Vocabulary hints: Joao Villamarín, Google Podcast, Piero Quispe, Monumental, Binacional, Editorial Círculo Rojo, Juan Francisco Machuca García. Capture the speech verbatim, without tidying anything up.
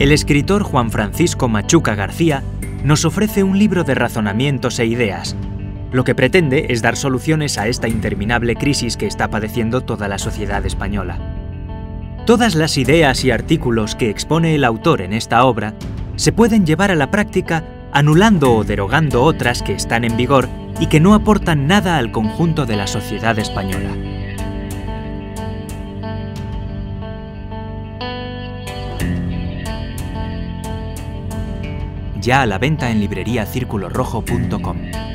El escritor Juan Francisco Machuca García nos ofrece un libro de razonamientos e ideas. Lo que pretende es dar soluciones a esta interminable crisis que está padeciendo toda la sociedad española. Todas las ideas y artículos que expone el autor en esta obra se pueden llevar a la práctica anulando o derogando otras que están en vigor y que no aportan nada al conjunto de la sociedad española. Ya a la venta en librería circulo rojo punto com.